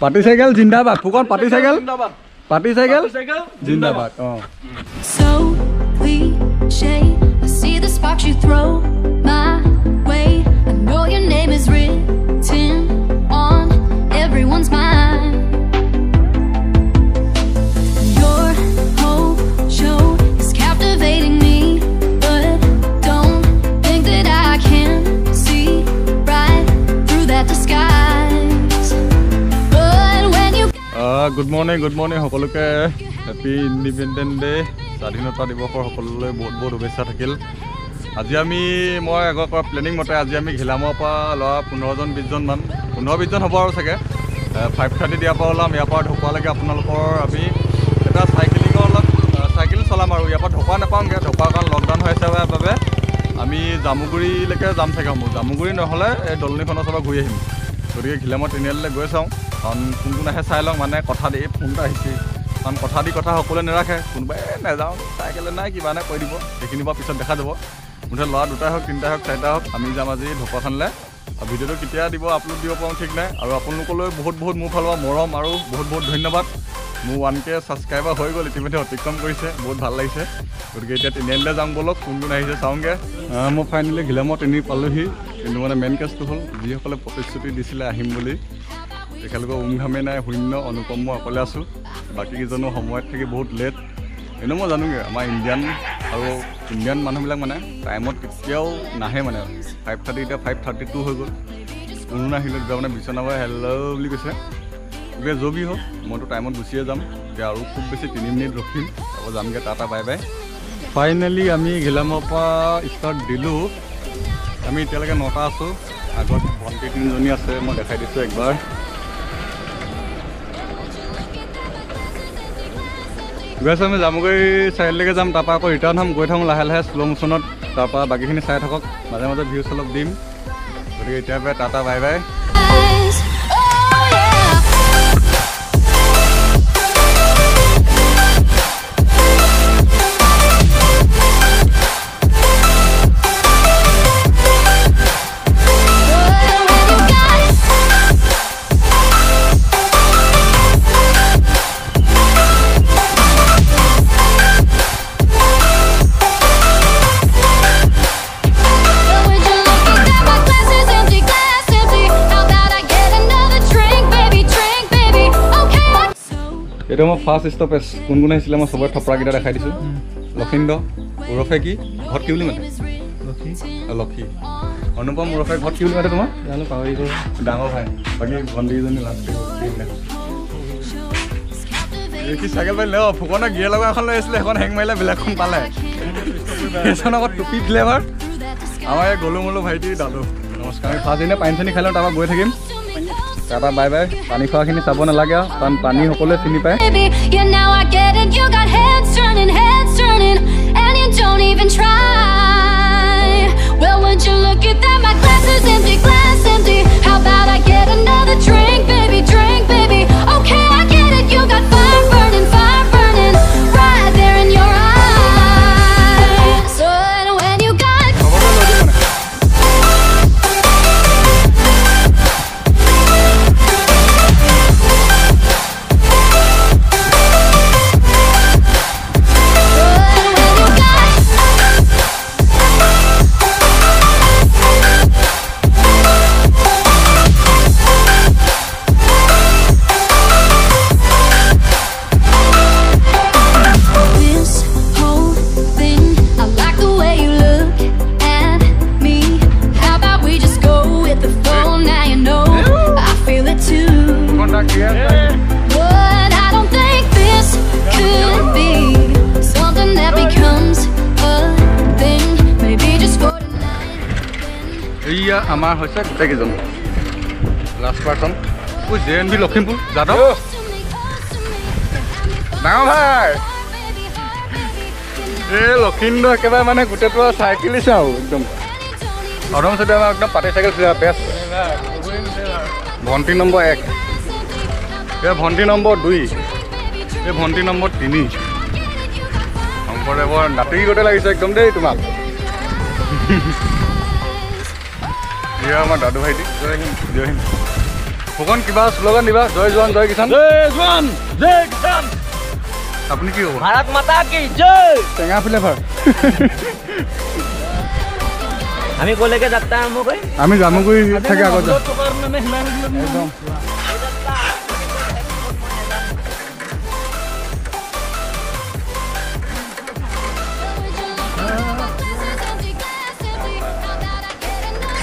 Party cycle zindabad. Pukon party cycle zindabad. Party cycle zindabad. Oh. So cliche. I see the sparks you throw my way. I know your name is written on everyone's mind. Your whole show is captivating me, but don't think that I can see right through that disguise. But when you good morning. Hokoloke happy Independence Day. স্বাধীনতা দিবসৰ সকলোলৈ বহুত বহুত শুভেচ্ছা থাকিল। আজি আমি মই আগৰ পৰা প্লেনিং মতে আজি আমি ঘিলামৰ পৰা লৱা 15-20 জন হ'ব আৰু চাগে 5:30 দিয়া পৰা ওলাম। ইয়াৰ পৰা ঢোকালৈকে আপোনালোকৰ আমি এটা সাইকেলিঙৰ অলপ সাইকেল চলাম আৰু ইয়াৰ পৰা ঢোকা নাপাওঁগে। ঢোকাৰ কাৰণ লকডাউন হৈছে বাবে আমি জামুগুৰিলৈকে যাম চাগে। জামুগুৰি নহ'লে এই দলনিখনৰ চলা ঘূৰি আহিম। গতিকে ঘিলামৰ তিনিআলিলৈ গৈ চাওঁ, কাৰণ কোন কোন আহে চাই লওঁ। মানে কথা দি ফোনটো আহিছে, কাৰণ কথা দি কথা সকলোৱে নেৰাখে। কোনোবাই নাযাওঁ চাইকেলে নাই কিবা নাই কৈ দিব, সেইখিনি পৰা পিছত দেখা যাব। মুঠতে ল'ৰা দুটাই হওক, তিনিটাই হওক, চাৰিটা হওক, আমি যাম আজি ঢকুৱাখানালৈ। আৰু ভিডিঅ'টো কেতিয়া দিব আপলোড দিব পাৰোঁ ঠিক নাই। আৰু আপোনালোকলৈ বহুত মোৰ ফালৰ মৰম আৰু বহুত ধন্যবাদ। মোৰ 1K ছাবস্ক্ৰাইবাৰ হৈ গ'ল ইতিমধ্যে, অতিক্ৰম কৰিছে, বহুত ভাল লাগিছে। গতিকে এতিয়া তিনিআলিলৈ যাওঁ ব'লক, কোন কোন আহিছে চাওঁগৈ। মই ফাইনেলি ঘিলামৰ তিনি পালোঁহি, কিন্তু মানে মেইন কেছটো হ'ল যিসকলে প্ৰতিশ্ৰুতি দিছিলে আহিম বুলি, তেখেতলোকৰ উমঘামেই নাই, শূন্য। অনুপম মই অকলে আছোঁ, বাকীকেইজনো সময়ত থাকি বহুত লেট। এনেও মই জানোগৈ আমাৰ ইণ্ডিয়ান মানুহবিলাক মানে টাইমত কেতিয়াও নাহে। মানে 5:30 এতিয়া 5:32 হৈ গ'ল, কোনো নাহিলে দুটা মানে বিচনাবাই হেল্ল' বুলি কৈছে। গতিকে জবি হওক, মইতো টাইমত গুচিয়ে যাম। এতিয়া আৰু খুব বেছি 3 মিনিট ৰখিম, তাৰপৰা যামগৈ। Tata, bye bye. ফাইনেলি আমি ঘিলামৰ পৰা ষ্টাৰ্ট দিলোঁ। আমি এতিয়ালৈকে 9টা আছোঁ, আগত ভণ্টি 3জনী আছে, মই দেখাই দিছোঁ একবাৰ। গৈ আছোঁ আমি জামুগুৰি চাইডলৈকে যাম, তাৰপৰা আকৌ ৰিটাৰ্ণ হ'ম। গৈ থাকোঁ লাহে লাহে শ্ল' মোশ্যনত, তাৰপৰা বাকীখিনি চাই থাকক। মাজে মাজে ভিউজ অলপ দিম। গতিকে এতিয়াৰ পৰা টাটা, বাই বাই। এটা মই ফাৰ্ষ্ট ষ্টপেজ। কোন কোন আহিছিলে মই চবৰে থপৰাকেইটা দেখাই দিছোঁ। লখিন্দৰ ওৰফে কি ঘৰত কি বুলি মাতে? লক্ষী। অনুপম ওৰফে ঘৰত কি বুলি মাতে তোমাৰ? জানো পাহৰি গ'ল। ডাঙৰ ভাই, বাকী ভণ্টিকেইজনী লাষ্ট কি চাইকেল পাই ল ফুকনৰ গিয়ে লগা এখন লৈ আছিলে, সেইখন হেং মাৰিলে বেলেগখন পালে। সেইখন আকৌ টুপি ফ্লেভাৰ। আমাৰ এই গলুমলু ভাইটি দাদু নমস্কাৰ। আমি ফাৰ্ষ্ট দিনে পানী চানী খাই লওঁ, তাৰপৰা গৈ থাকিম। Tata, bye bye. পানী খোৱাখিনি চাব নালাগে আৰু, কাৰণ পানী সকলোৱে চিনি পায়। এইয়া আমাৰ হৈছে গোটেইকেইজন last person. JNB Lakhimpur Yadav ডাঙৰ ভাই। এই লখিন্দৰ একেবাৰে মানে গোটেইটো চাইকেলি চাওঁ একদম। অদম চদে আমাৰ একদম পাতি চাইকেল বেষ্ট। ভণ্টি নম্বৰ 1, এই ভণ্টি নম্বৰ 2, এই ভণ্টি নম্বৰ 3। শংকৰদেৱৰ নাতিৰ গোটেই লাগিছে একদম দেই তোমাক। Yeah, my dad, why did you do it? ভগবান কিবা স্লোগান দিবা, জয় জোৱান জয় কিষাণ, জয় জোৱান জয় কিষাণ। আপুনি কি হ'ব? ভাৰত মাতা কি জয়। টেঙা ফ্লেভাৰ। আমি কলেকে যাত্ৰা আৰম্ভ কৰিম। আমি জামুগুৰি থাকি আগত যাম।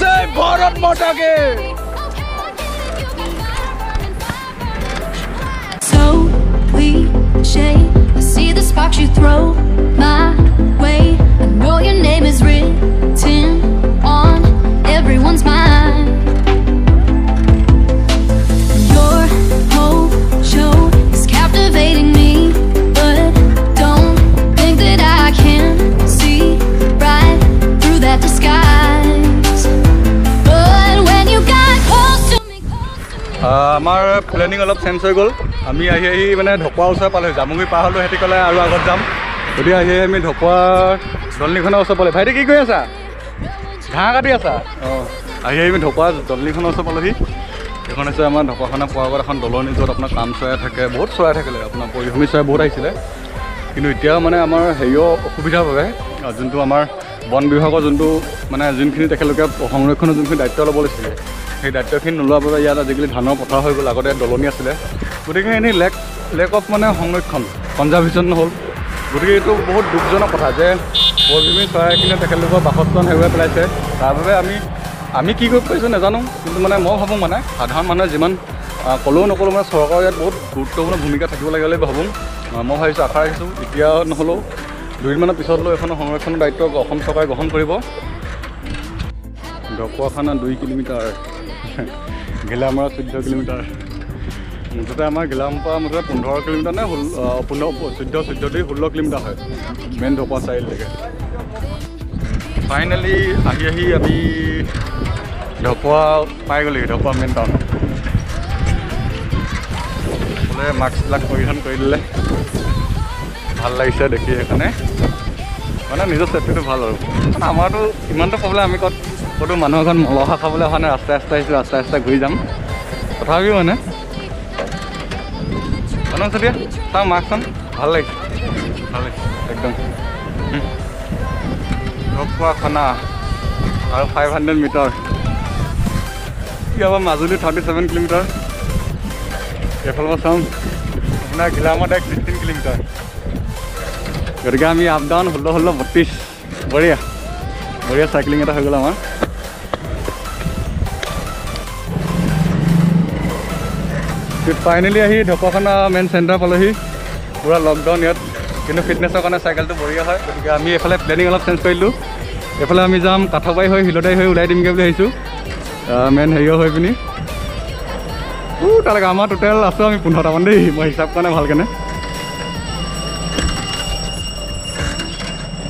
जय भारत माता के। So cliche, I see the sparks you throw my way. I know your name is written on everyone's mind. Your whole show is captivating me, but don't think that I can see right through that disguise. But when you got close to me, our planning all up sense of goal. আমি আহি মানে ঢকুৱা ওচৰ পালোঁ, জামুগুৰি পাৰ হ'লোঁ, হেঁতি ক'লে আৰু আগত যাম। গতিকে আহি আমি ঢকুৱা দলনিখনৰ ওচৰ পালোঁ। ভাইটি কি কৰি আছা? ঘাঁহ কাটি আছা? অঁ, আহি আমি ঢকুৱা দলনিখনৰ ওচৰ পালোঁহি। এইখন হৈছে আমাৰ ঢকুৱাখানা পোৱাৰ আগত এখন দলনি, য'ত আপোনাৰ কাম চৰাই থাকে, বহুত চৰাই থাকিলে, আপোনাৰ পৰিভ্ৰমী চৰাই বহুত আহিছিলে। কিন্তু এতিয়া মানে আমাৰ হেৰিও অসুবিধাৰ বাবে যোনটো আমাৰ বন বিভাগৰ যোনটো মানে যোনখিনি তেখেতলোকে সংৰক্ষণৰ যোনখিনি দায়িত্ব ল'ব লাগিছিলে, সেই দায়িত্বখিনি নোলোৱাৰ বাবে ইয়াত আজিকালি ধানৰ পথাৰ হৈ গ'ল। আগতে দলনি আছিলে, গতিকে এনেই লেক অফ মানে সংৰক্ষণ কনজাৰ্ভেশ্যন হ'ল। গতিকে এইটো বহুত দুখজনক কথা যে পৰিভ্ৰমী চৰাইখিনিয়ে তেখেতলোকৰ বাসস্থান হেৰুৱাই পেলাইছে। তাৰ বাবে আমি কি কৰিব পাৰিছোঁ নাজানো, কিন্তু মানে মই ভাবোঁ মানে সাধাৰণ মানুহে যিমান ক'লেও নক'লেও মানে চৰকাৰৰ ইয়াত বহুত গুৰুত্বপূৰ্ণ ভূমিকা থাকিব লাগে বুলি ভাবোঁ। মই ভাবিছোঁ, আশা ৰাখিছোঁ এতিয়া নহ'লেও দুদিনমানৰ পিছতলৈ এখন সংৰক্ষণৰ দায়িত্ব অসম চৰকাৰে গ্ৰহণ কৰিব। ঢকুৱাখানা 2 কিলোমিটাৰ, গেলামাৰা 14 কিলোমিটাৰ, মুঠতে আমাৰ গেলামাৰৰ পৰা মুঠতে 15 কিলোমিটাৰ নে 14 16 16 16 কিলোমিটাৰ হয় মেইন ঢকুৱা চাৰিআলিলৈকে। ফাইনেলি আহি আমি ঢকুৱা পাই গ'লোহি, ঢকুৱা মেইন টাউন। বোলে মাস্কবিলাক পৰিধান কৰি দিলে, ভাল লাগিছে দেখি। সেইকাৰণে মানে নিজৰ চেফটিটো ভাল আৰু আমাৰতো ইমানটো প্ৰব্লেম। আমি ক'তো মানুহ এখন মলহা খাবলৈ অহা নাই, ৰাস্তাই ৰাস্তাই আহিছোঁ, ৰাস্তাই ৰাস্তাই ঘূৰি যাম। তথাপিও মানে মানুহ তেতিয়া তাৰ মাস্কখন ভাল লাগিছে, ভাল লাগিছে একদম। ঢকুৱাখানা আৰু 500 মিটাৰ, কি হ'ব মাজুলী 37 কিলোমিটাৰ, এইফালৰ পৰা চাওঁ আপোনাৰ গিলামত 16 কিলোমিটাৰ। গতিকে আমি আপ ডাউন 16 16 32, বঢ়িয়া বঢ়িয়া চাইক্লিং এটা হৈ গ'ল আমাৰ। ফাইনেলি আহি ঢকুৱাখানা মেইন চেণ্টাৰ পালোঁহি, পূৰা লকডাউন ইয়াত, কিন্তু ফিটনেছৰ কাৰণে চাইকেলটো বঢ়িয়া হয়। গতিকে আমি এইফালে প্লেনিং অলপ চেঞ্জ কৰিলোঁ। এইফালে আমি যাম কাঠাবাৰী হৈ, শিলদাৰী হৈ ওলাই দিমগৈ বুলি ভাবিছোঁ, মেইন হেৰিয় হৈ পিনি। তালৈকে আমাৰ টোটেল আছোঁ আমি 15টামান দেই, মই হিচাপ কৰা নাই ভালকেনে।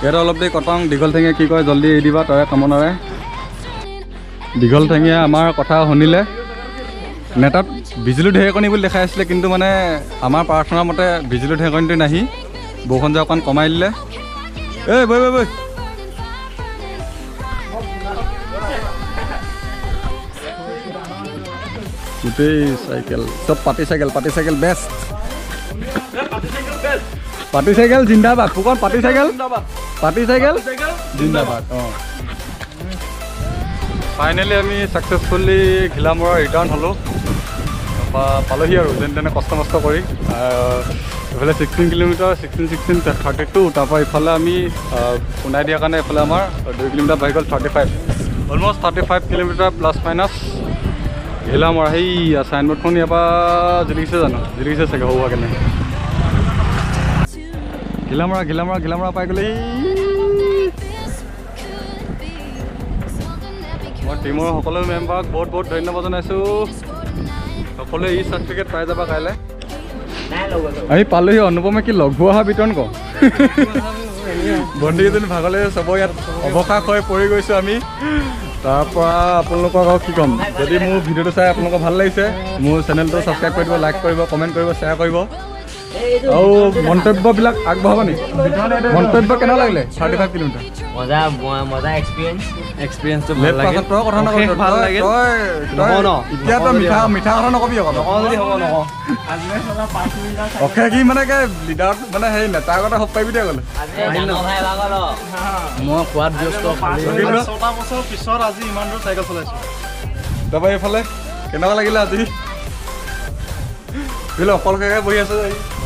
ইয়াতে অলপ দেৰি কটাওঁ। দীঘল ঠেঙীয়া কি কয় জলদি এৰি দিবা তাৰে কামনাৰে। দীঘল ঠেঙীয়া আমাৰ কথা শুনিলে, নেতাত বিজুলী ঢেৰেকণি বুলি দেখাই আছিলে, কিন্তু মানে আমাৰ প্ৰাৰ্থনাৰ মতে বিজুলী ঢেৰেকণিটো নাহি, বৰষুণ যে অকণ কমাই দিলে। এই বৈ বৈ বৈ গোটেই চাইকেল চব পাতি চাইকেল বেষ্ট, পাতি চাইকেল জিন্দাবাদ। ফুকন পাতি চাইকেল জিন্দাবাদ। অঁ, ফাইনেলি আমি ছাকচেছফুলি ঘিলামৰা ৰিটাৰ্ণ হ'লোঁ, তাৰপৰা পালোঁহি আৰু যেন তেনে কষ্ট মষ্ট কৰি। এইফালে 16 কিলোমিটাৰ, 16 32। তাৰপৰা ইফালে আমি শুনাই দিয়াৰ কাৰণে এইফালে আমাৰ 2 কিলোমিটাৰ বাঢ়ি গ'ল, 35, almost 35 kilometre plus minus. Ghilamara সেই চাইনবোৰ্ডখন ইয়াৰ পৰা জিলিকিছে জানো, জিলিকিছে চাগে হোৱা কেনে। ঘিলামৰা পাই গ'লে মই টিমৰ সকলো মেম্বাৰক বহুত বহুত ধন্যবাদ জনাইছোঁ। फले ई सर्टिफिकेट पाए जाबा कायले ना लगो आमी पाले अनुपम की लगवा हा बिटन को बंडी दिन भागले सब यार अवकाश होय परि गयसु आमी तापा आपन लोक की कम यदि मु भिडियो चाय आपन लोक भल लागिसे मु चैनल तो सब्सक्राइब करबो लाइक करबो कमेंट करबो शेयर करबो औ मंतव्य बिलाक आगबावनी मंतव्य केना लागले 35 किमी मजा मजा एक्सपीरियंस तो भल लागे तो কথা না ভাল লাগে ন ইতিয়া তো মিঠা মিঠা কথা নকবি কথা অলদি হব ন আজলে সদা 5 মিনিট ওকে কি মানে কে লিডার মানে হে নেতা কথা হপ পাইবি দে গলে আজলে ন ভাই লাগল মো কোয়াড ব্যস্ত 5 বছর পিছর আজি ইমানটো সাইকেল চলাইছো তবে এফালে কেনা লাগিলা আজি বিল অকল কে বহি আছে